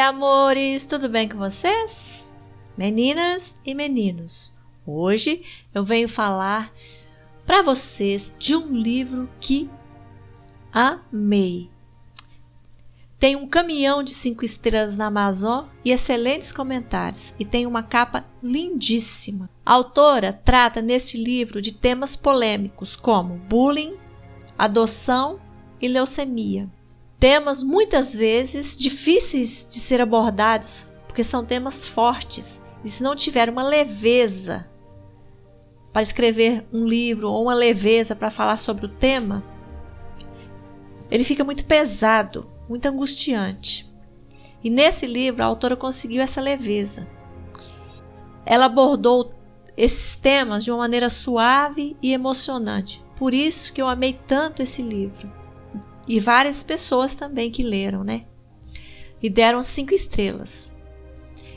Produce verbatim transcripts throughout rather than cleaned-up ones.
amores! Tudo bem com vocês? Meninas e meninos, hoje eu venho falar para vocês de um livro que amei. Tem um caminhão de cinco estrelas na Amazon e excelentes comentários, e tem uma capa lindíssima. A autora trata neste livro de temas polêmicos como bullying, adoção e leucemia. Temas muitas vezes difíceis de ser abordados, porque são temas fortes. E se não tiver uma leveza para escrever um livro ou uma leveza para falar sobre o tema, ele fica muito pesado, muito angustiante. E nesse livro a autora conseguiu essa leveza. Ela abordou esses temas de uma maneira suave e emocionante. Por isso que eu amei tanto esse livro. E várias pessoas também que leram, né? E deram cinco estrelas.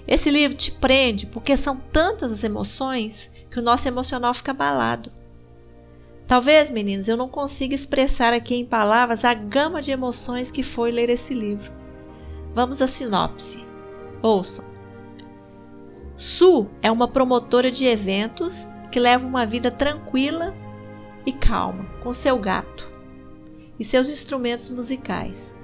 Esse livro te prende porque são tantas as emoções que o nosso emocional fica abalado. Talvez, meninos, eu não consiga expressar aqui em palavras a gama de emoções que foi ler esse livro. Vamos à sinopse. Ouçam. Sue é uma promotora de eventos que leva uma vida tranquila e calma com seu gato e seus instrumentos musicais.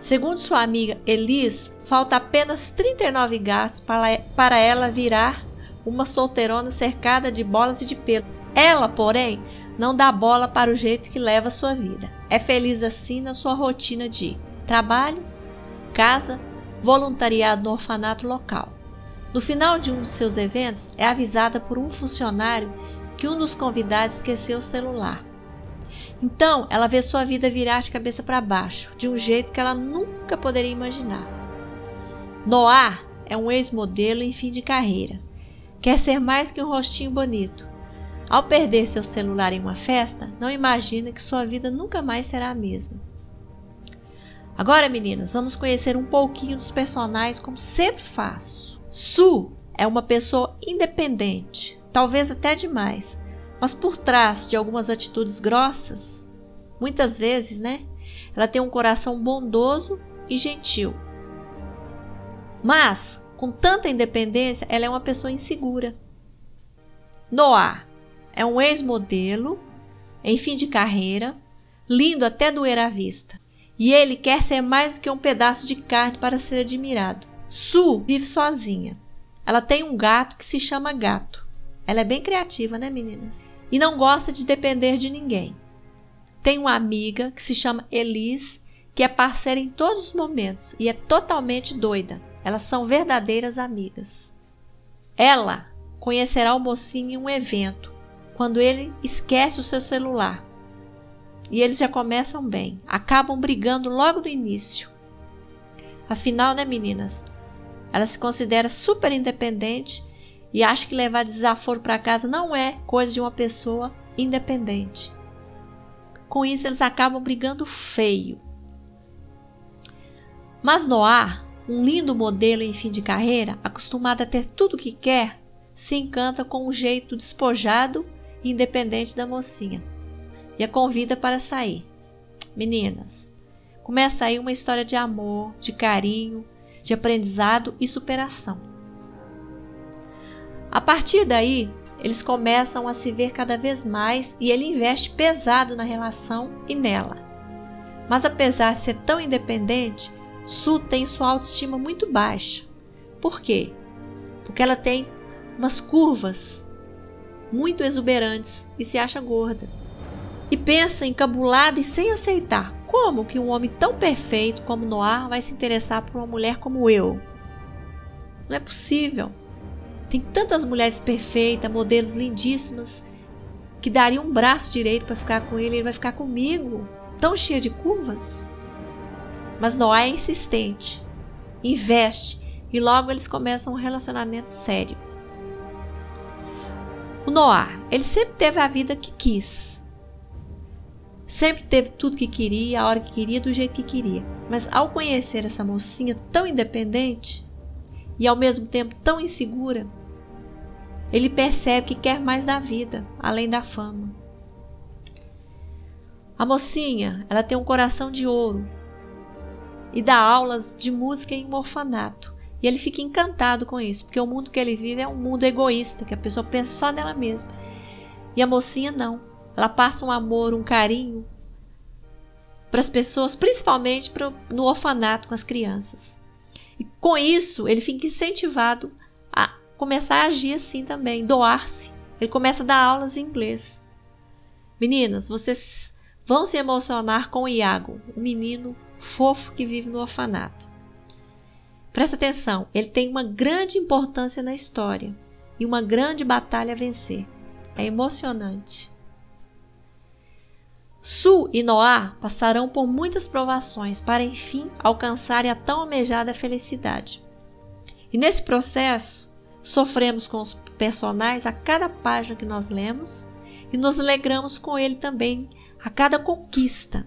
Segundo sua amiga Elis, falta apenas trinta e nove gatos para ela virar uma solteirona cercada de bolas e de pelo. Ela, porém, não dá bola para o jeito que leva sua vida. É feliz assim na sua rotina de trabalho, casa, voluntariado no orfanato local. No final de um de seus eventos, é avisada por um funcionário que um dos convidados esqueceu o celular. Então, ela vê sua vida virar de cabeça para baixo, de um jeito que ela nunca poderia imaginar. Noah é um ex-modelo em fim de carreira. Quer ser mais que um rostinho bonito. Ao perder seu celular em uma festa, não imagina que sua vida nunca mais será a mesma. Agora, meninas, vamos conhecer um pouquinho dos personagens, como sempre faço. Sue é uma pessoa independente, talvez até demais. Mas por trás de algumas atitudes grossas, muitas vezes, né? Ela tem um coração bondoso e gentil. Mas, com tanta independência, ela é uma pessoa insegura. Noah é um ex-modelo, em fim de carreira, lindo até doer à vista. E ele quer ser mais do que um pedaço de carne para ser admirado. Sue vive sozinha. Ela tem um gato que se chama Gato. Ela é bem criativa, né, meninas? E não gosta de depender de ninguém. Tem uma amiga que se chama Elis, que é parceira em todos os momentos e é totalmente doida. Elas são verdadeiras amigas. Ela conhecerá o mocinho em um evento, quando ele esquece o seu celular. E eles já começam bem, acabam brigando logo do início. Afinal, né, meninas? Ela se considera super independente e acha que levar desaforo para casa não é coisa de uma pessoa independente. Com isso, eles acabam brigando feio. Mas Noah, um lindo modelo em fim de carreira, acostumado a ter tudo o que quer, se encanta com o jeito despojado e independente da mocinha e a convida para sair. Meninas, começa aí uma história de amor, de carinho, de aprendizado e superação. A partir daí, eles começam a se ver cada vez mais e ele investe pesado na relação e nela. Mas apesar de ser tão independente, Sue tem sua autoestima muito baixa. Por quê? Porque ela tem umas curvas muito exuberantes e se acha gorda. E pensa encabulada e sem aceitar. Como que um homem tão perfeito como Noah vai se interessar por uma mulher como eu? Não é possível. Tem tantas mulheres perfeitas, modelos lindíssimas, que daria um braço direito para ficar com ele, ele vai ficar comigo, tão cheia de curvas. Mas Noah é insistente, investe e logo eles começam um relacionamento sério. O Noah, ele sempre teve a vida que quis, sempre teve tudo que queria, a hora que queria, do jeito que queria. Mas ao conhecer essa mocinha tão independente e ao mesmo tempo tão insegura, ele percebe que quer mais da vida, além da fama. A mocinha, ela tem um coração de ouro. e dá aulas de música em um orfanato. E ele fica encantado com isso, porque o mundo que ele vive é um mundo egoísta, que a pessoa pensa só nela mesma. E a mocinha não. Ela passa um amor, um carinho para as pessoas, principalmente pro, no orfanato com as crianças. E com isso, ele fica incentivado a começar a agir assim também, doar-se. Ele começa a dar aulas em inglês. Meninas, vocês vão se emocionar com o Iago, um menino fofo que vive no orfanato. Presta atenção, ele tem uma grande importância na história e uma grande batalha a vencer. É emocionante. Su e Noah passarão por muitas provações para, enfim, alcançarem a tão almejada felicidade. E nesse processo, sofremos com os personagens a cada página que nós lemos e nos alegramos com ele também, a cada conquista.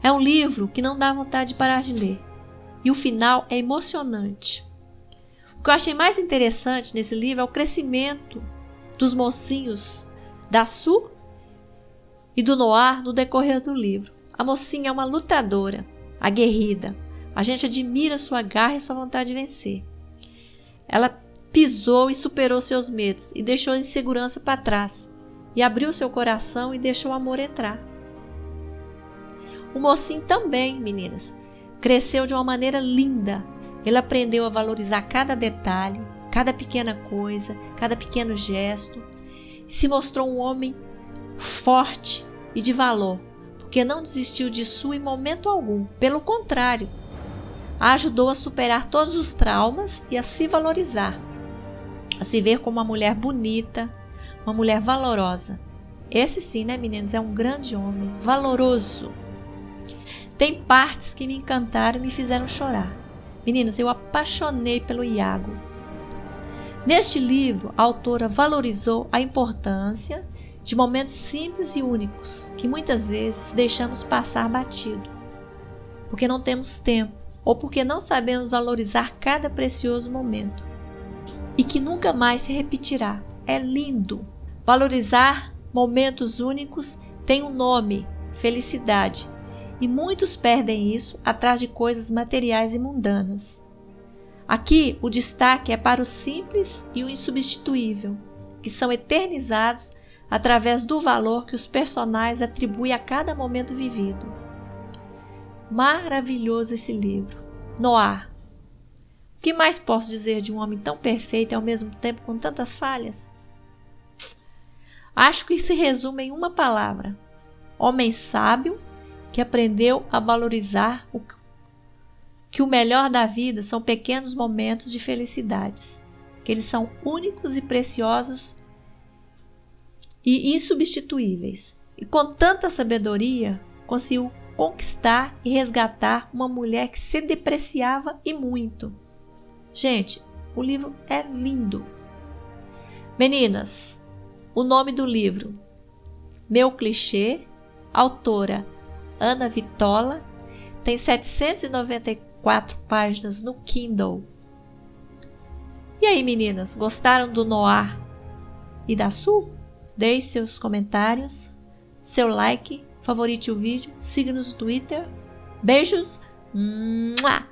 É um livro que não dá vontade de parar de ler e o final é emocionante. O que eu achei mais interessante nesse livro é o crescimento dos mocinhos da Su e do Noah no decorrer do livro. A mocinha é uma lutadora, aguerrida. A gente admira sua garra e sua vontade de vencer. Ela pisou e superou seus medos e deixou a insegurança para trás e abriu seu coração e deixou o amor entrar. O mocinho também, meninas, cresceu de uma maneira linda. Ele aprendeu a valorizar cada detalhe, cada pequena coisa, cada pequeno gesto, e se mostrou um homem forte e de valor, porque não desistiu de Su em momento algum. Pelo contrário, a ajudou a superar todos os traumas e a se valorizar, a se ver como uma mulher bonita, uma mulher valorosa. Esse sim, né, meninas, é um grande homem, valoroso. Tem partes que me encantaram e me fizeram chorar. Meninas, eu apaixonei pelo Iago. Neste livro, a autora valorizou a importância de momentos simples e únicos que muitas vezes deixamos passar batido, porque não temos tempo ou porque não sabemos valorizar cada precioso momento e que nunca mais se repetirá. É lindo! Valorizar momentos únicos tem um nome, felicidade, e muitos perdem isso atrás de coisas materiais e mundanas. Aqui, o destaque é para o simples e o insubstituível, que são eternizados através do valor que os personagens atribuem a cada momento vivido. Maravilhoso esse livro. Noah. O que mais posso dizer de um homem tão perfeito e ao mesmo tempo com tantas falhas? Acho que se resume em uma palavra. Homem sábio, que aprendeu a valorizar o que o melhor da vida são pequenos momentos de felicidades, que eles são únicos e preciosos e insubstituíveis. E com tanta sabedoria, conseguiu conquistar e resgatar uma mulher que se depreciava e muito. Gente, o livro é lindo. Meninas, o nome do livro: Meu Clichê, autora Ana Vitola, tem setecentas e noventa e quatro páginas no Kindle. E aí, meninas, gostaram do Noah e da Su? Deixe seus comentários, seu like, favorite o vídeo, siga-nos no Twitter. Beijos! Mua!